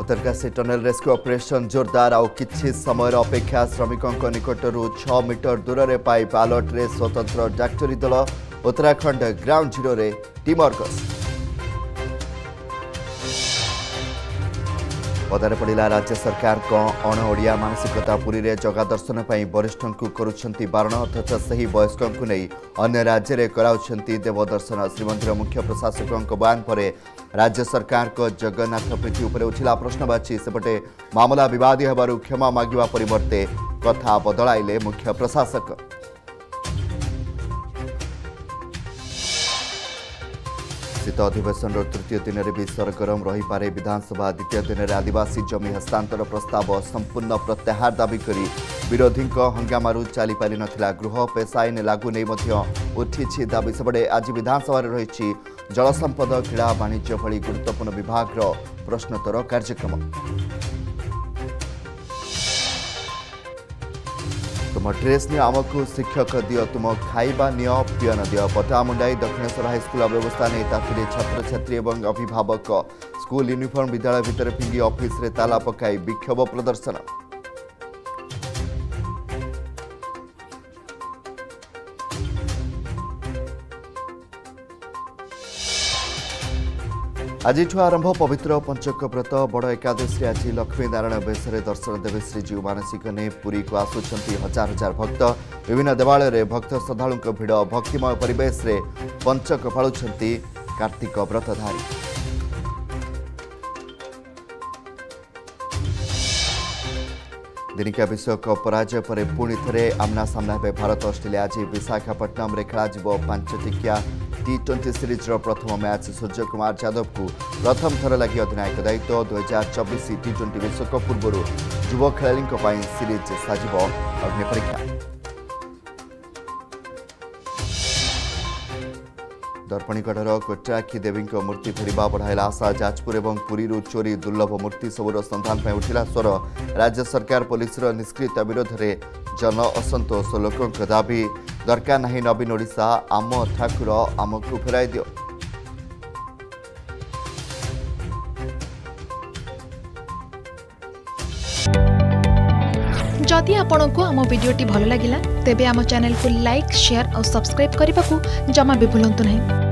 Uttarkashi tunnel rescue operation जोरदार आउ कि समय अपेक्षा श्रमिकों निकटरू 6 मीटर दूर में पाई पालट रे स्वतंत्र डाक्टरी दल उत्तराखंड ग्राउंड जीरो रे टीम अर्गस पदार पड़ा राज्य सरकार अण ओडिया मानसिकता पुरी में जगा दर्शन पर वरिष्ठ को करुंट बारण अथच से ही वयस्कों को नहीं अन्य राज्य में कराउंट देवदर्शन श्रीमंदिर मुख्य प्रशासक बयान पर राज्य सरकार को जगन्नाथ प्रीति उपर उठिला प्रश्नवाची सेपटे मामला बद क्षमा मागिबा परिवर्ते कथा बदलाइले मुख्य प्रशासक शीत अधिवेशन तृतीय दिन में भी सरगरम रही पारे विधानसभा द्वितीय दिन में आदिवासी जमी हस्तांतर प्रस्ताव संपूर्ण प्रत्याहार दाबी करी विरोधी हंगामारू चली पारि नथिला गृह पेश आईन लागू नहीं उठी दाबी सबडे आज विधानसभा रही जलसंपद क्रीड़ा वाणिज्य भली गुरुत्वपूर्ण विभाग प्रश्नोत्तर कार्यक्रम तुम ड्रेस नि आमको शिक्षक दियो तुम खाइबा नियो पियन दियो पटामुंडाई दक्षिणेश्वर हाईस्कल अव्यवस्था नहीं ताकि छात्र छात्री और अभिभावक स्कूल यूनिफॉर्म विद्यालय भितर फिंगी ऑफिस रे ताला पकाई विक्षोभ प्रदर्शन आज आरंभ पवित्र पंचक व्रत बड़ एकादशी आज लक्ष्मी नारायण बेश दर्शन देवे श्रीजीव मानसिक ने पुरी को आसुंच हजार हजार भक्त विभिन्न देवालय में भक्त श्रद्धालु भिड़ भक्तिमय परेश पंचक पालुंट कार्तिक व्रतधारी दिनिका विश्वकप पराजय पर पुणि थे आमना सामना हे भारत अस्ट्रेलिया आज विशाखापट्टनम खेल पांचटिकिया T20 सीरीजर प्रथम मैच सूर्य कुमार यादव को प्रथम थर लगी अधिनायक दायित्व 2024 T20 विश्वकप पूर्व युव खेलाड़ी सीरीज साजिब अग्निपरीक्षा दर्पणीगढ़ कोट्राखी देवी मूर्ति फेर बढ़ाला आशा जाजपुर और पुरी चोरी दुर्लभ मूर्ति सबूर सन्धान उठिला स्वर राज्य सरकार पुलिस निष्क्रियता विरोध में जन असंतोष लोकों दाबी दरकार नहीं नवीन ओडिशा आम ठाकुर आमको फेराई दियो जदि आपण को आम वीडियोटी भल लगा तेब आम चैनल को लाइक शेयर और सब्सक्राइब करने को जमा भी भूलु नहीं।